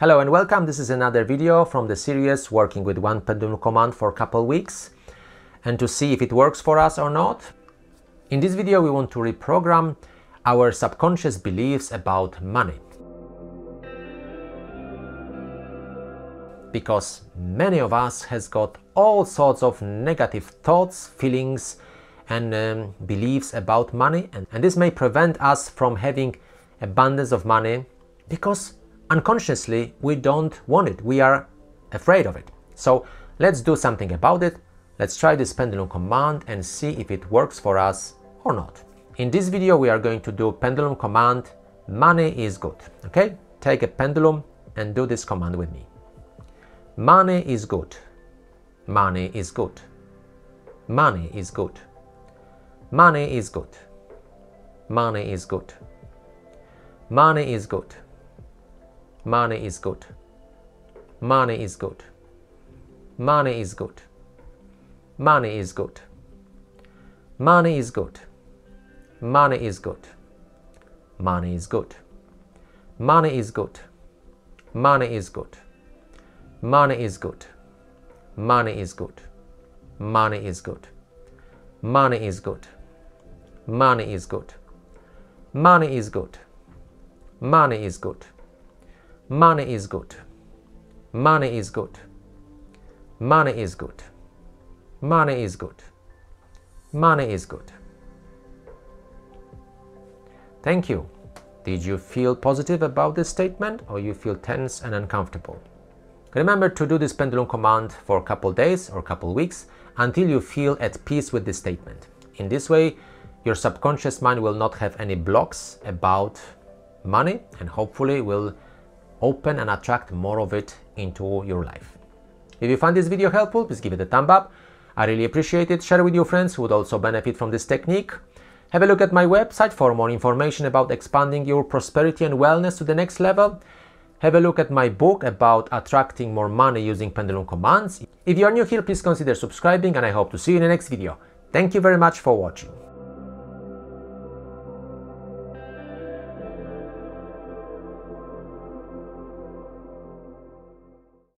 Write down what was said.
Hello and welcome. This is another video from the series working with one pendulum command for a couple weeks and to see if it works for us or not. In this video we want to reprogram our subconscious beliefs about money. Because many of us has got all sorts of negative thoughts, feelings and beliefs about money, and this may prevent us from having abundance of money because unconsciously we don't want it, we are afraid of it. So let's do something about it. Let's try this pendulum command and see if it works for us or not. In this video we are going to do pendulum command money is good. Okay, take a pendulum and do this command with me. Money is good, money is good, money is good, money is good, money is good, money is good, money is good, money is good, money is good, money is good, money is good, money is good, money is good, money is good, money is good, money is good, money is good, money is good, money is good, money is good, money is good, money is good, money is good, money is good, money is good, money is good, money is good. Thank you. Did you feel positive about this statement or you feel tense and uncomfortable? Remember to do this pendulum command for a couple days or a couple weeks until you feel at peace with this statement. In this way your subconscious mind will not have any blocks about money and hopefully will open and attract more of it into your life. If you find this video helpful, please give it a thumb up. I really appreciate it. Share it with your friends who would also benefit from this technique. Have a look at my website for more information about expanding your prosperity and wellness to the next level. Have a look at my book about attracting more money using pendulum commands. If you are new here, please consider subscribing and I hope to see you in the next video. Thank you very much for watching.